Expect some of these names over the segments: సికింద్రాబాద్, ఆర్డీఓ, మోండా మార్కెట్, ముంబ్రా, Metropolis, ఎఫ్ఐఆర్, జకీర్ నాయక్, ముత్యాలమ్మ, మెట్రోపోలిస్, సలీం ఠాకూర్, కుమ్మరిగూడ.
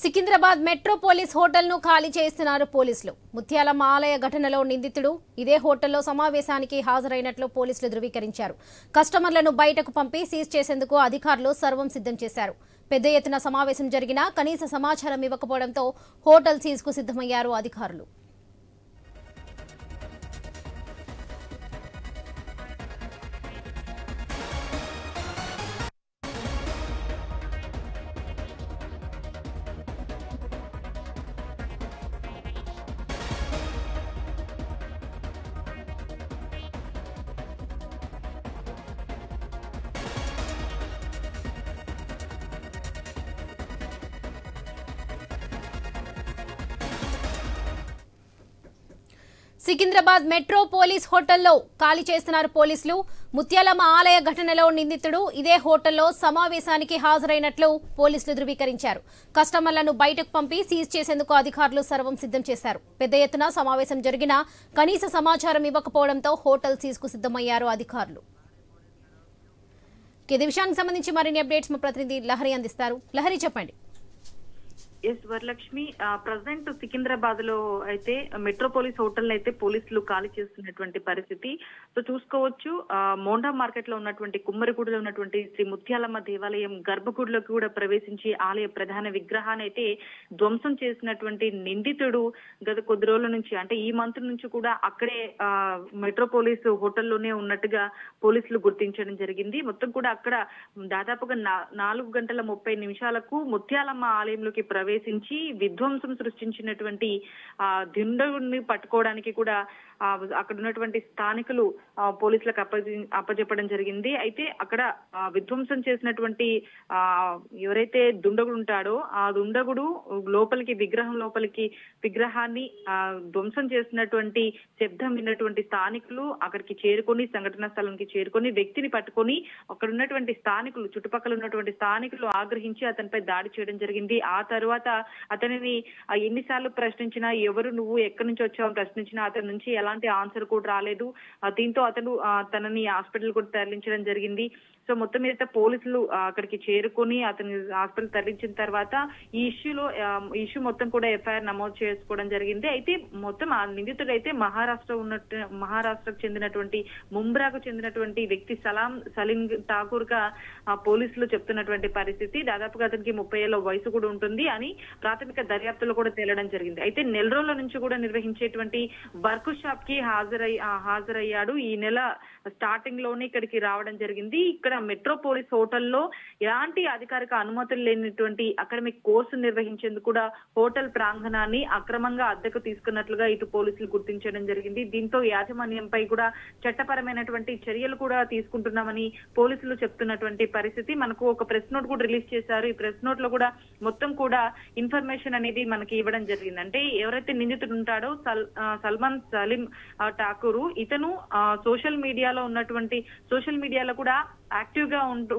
సికింద్రాబాద్ మెట్రోపోలిస్ hotel ను ఖాళీ చేస్తున్నారు పోలీసులు। ముత్యాలమ్మ ఆలయ ఘటనలో నిందితుడు ఇదే హోటల్లో సమావేశానికి హాజరైనట్లు పోలీసులు ధృవీకరించారు। కస్టమర్లను బయటకు పంపి సీజ్ చేసేందుకు అధికారులు సర్వం సిద్ధం చేశారు। పెద్ద ఎత్తున సమావేశం జరిగినా కనీస సమాచారం ఇవ్వకపోవడంతో హోటల్ సీజ్ కు సిద్ధమయ్యారు అధికారులు। సికింద్రాబాద్ మెట్రోపోలిస్ హోటల్లో ఖాళీ చేస్తున్నారు పోలీసులు। ముత్యాలమ్మ ఆలయ ఘటనలో నిందితుడు ఇదే హోటల్లో సమావేశానికి హాజరైనట్లు పోలీసులు ధృవీకరించారు। కస్టమర్లను బయటకు పంపి సీజ్ చేసేందుకు అధికారులు సర్వం సిద్ధం చేశారు। పెద్ద ఎత్తున సమావేశం జరిగినా కనీస సమాచారం ఇవ్వకపోవడంతో హోటల్ సీజ్ కు సిద్ధమయ్యారు అధికారులు। ఈ విషయానికి సంబంధించి మరిన్ని అప్డేట్స్ మా ప్రతినిధి లహరి అందిస్తారు। లహరి, చెప్పండి। వరలక్ష్మి, ప్రజెంట్ సికింద్రాబాద్ లో అయితే మెట్రోపోలిస్ హోటల్ అయితే పోలీసులు ఖాళీ చేస్తున్నటువంటి పరిస్థితి సో చూసుకోవచ్చు। మోండా మార్కెట్ లో ఉన్నటువంటి కుమ్మరిగూడలో ఉన్నటువంటి శ్రీ ముత్యాలమ్మ దేవాలయం గర్భగుడిలో కూడా ప్రవేశించి ఆలయ ప్రధాన విగ్రహాన్ని అయితే ధ్వంసం చేసినటువంటి నిందితుడు గత కొద్ది రోజుల నుంచి, అంటే ఈ మంత్ నుంచి కూడా అక్కడే మెట్రోపోలిస్ హోటల్లోనే ఉన్నట్టుగా పోలీసులు గుర్తించడం జరిగింది। మొత్తం కూడా అక్కడ దాదాపుగా 4:30 ముత్యాలమ్మ ఆలయంలోకి ప్రవేశించి విధ్వంసం సృష్టించినటువంటి దుండగుడిని పట్టుకోవడానికి కూడా అక్కడ ఉన్నటువంటి స్థానికులు పోలీసులకు అప్పజెప్పడం జరిగింది। అయితే అక్కడ విధ్వంసం చేసినటువంటి ఎవరైతే దుండగుడు ఉంటాడో ఆ దుండగుడు లోపలికి విగ్రహాన్ని ధ్వంసం చేసినటువంటి శబ్దం విన్నటువంటి స్థానికులు అక్కడికి చేరుకొని సంఘటనా స్థలానికి చేరుకొని వ్యక్తిని పట్టుకొని అక్కడ ఉన్నటువంటి స్థానికులు చుట్టుపక్కల ఉన్నటువంటి స్థానికులు ఆగ్రహించి అతనిపై దాడి చేయడం జరిగింది। ఆ తర్వాత అతనిని ఎన్నిసార్లు ప్రశ్నించినా, ఎవరు నువ్వు, ఎక్కడి నుంచి వచ్చావు ప్రశ్నించినా అతని నుంచి ఎలాంటి ఆన్సర్ కూడా రాలేదు। దీంతో అతను తనని హాస్పిటల్ కూడా తరలించడం జరిగింది। సో మొత్తం మీద పోలీసులు అక్కడికి చేరుకొని అతని హాస్పిటల్ తరలించిన తర్వాత ఈ ఇష్యూ మొత్తం కూడా ఎఫ్ఐఆర్ నమోదు చేసుకోవడం జరిగింది। అయితే మొత్తం ఆ నిందితుడు అయితే మహారాష్ట్రకు చెందినటువంటి ముంబ్రాకు చెందినటువంటి వ్యక్తి సలీం ఠాకూర్ గా పోలీసులు చెప్తున్నటువంటి పరిస్థితి। దాదాపుగా అతనికి 30 ఏళ్ల వయసు కూడా ఉంటుంది అని ప్రాథమిక దర్యాప్తులో కూడా తేలడం జరిగింది। అయితే నెల రోజుల నుంచి కూడా నిర్వహించేటువంటి వర్క్ షాప్ కి హాజరయ్యాడు। ఈ నెల స్టార్టింగ్ లోనే ఇక్కడికి రావడం జరిగింది। ఇక్కడ మెట్రోపోలిస్ హోటల్లో ఎలాంటి అధికారిక అనుమతులు లేనటువంటి అకాడమిక్ కోర్సు నిర్వహించేందుకు కూడా హోటల్ ప్రాంగణాన్ని అక్రమంగా అద్దెకు తీసుకున్నట్లుగా ఇటు పోలీసులు గుర్తించడం జరిగింది। దీంతో యాజమాన్యంపై కూడా చట్టపరమైనటువంటి చర్యలు కూడా తీసుకుంటున్నామని పోలీసులు చెప్తున్నటువంటి పరిస్థితి। మనకు ఒక ప్రెస్ నోట్ కూడా రిలీజ్ చేశారు। ఈ ప్రెస్ నోట్ లో కూడా మొత్తం కూడా ఇన్ఫర్మేషన్ అనేది మనకి ఇవ్వడం జరిగింది। అంటే ఎవరైతే నిందితుడు ఉంటాడో సలీం ఠాకూరు, ఇతను సోషల్ మీడియాలో కూడా యాక్టివ్ గా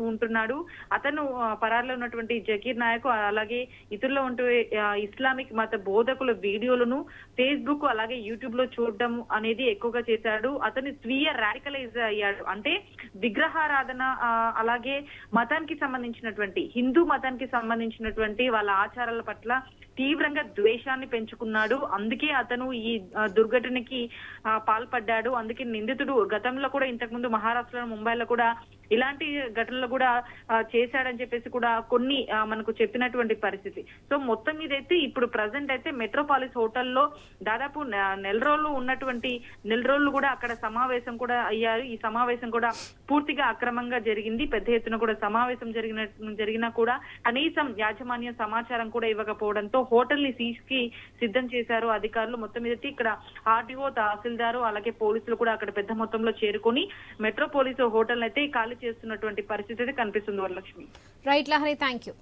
ఉంటున్నాడు। అతను పరారులో ఉన్నటువంటి జకీర్ నాయక్ అలాగే ఇతరుల్లో ఉంటే ఇస్లామిక్ మత బోధకుల వీడియోలను ఫేస్బుక్ అలాగే యూట్యూబ్ లో చూడడం అనేది ఎక్కువగా చేశాడు। అతను స్వీయ రాడికలైజ్ అయ్యాడు, అంటే విగ్రహారాధన అలాగే మతానికి సంబంధించినటువంటి హిందూ మతానికి సంబంధించినటువంటి వాళ్ళ ఆచారాల పట్ల తీవ్రంగా ద్వేషాన్ని పెంచుకున్నాడు। అందుకే అతను ఈ దుర్ఘటనకి పాల్పడ్డాడు। అందుకే నిందితుడు గతంలో కూడా ఇంతకుముందు మహారాష్ట్రలో ముంబైలో కూడా ఇలాంటి ఘటనలు కూడా చేశాడని చెప్పేసి కూడా కొన్ని మనకు చెప్పినటువంటి పరిస్థితి। సో మొత్తం మీద అయితే ఇప్పుడు ప్రజెంట్ అయితే మెట్రోపాలిస్ హోటల్లో దాదాపు నెల రోజులు కూడా అక్కడ సమావేశం కూడా అయ్యారు। ఈ సమావేశం కూడా పూర్తిగా అక్రమంగా జరిగింది। పెద్ద ఎత్తున కూడా సమావేశం జరిగినా కూడా కనీసం యాజమాన్యం సమాచారం కూడా ఇవ్వకపోవడంతో హోటల్ ని సీజ్ కి సిద్ధం చేశారు అధికారులు। మొత్తం మీద ఇక్కడ ఆర్డీఓ, తహసీల్దారు అలాగే పోలీసులు కూడా అక్కడ పెద్ద మొత్తంలో చేరుకొని మెట్రోపోలిస్ హోటల్ అయితే ఖాళీ చేస్తున్నటువంటి పరిస్థితి కనిపిస్తుంది Varalakshmi. Right Lahari, thank you.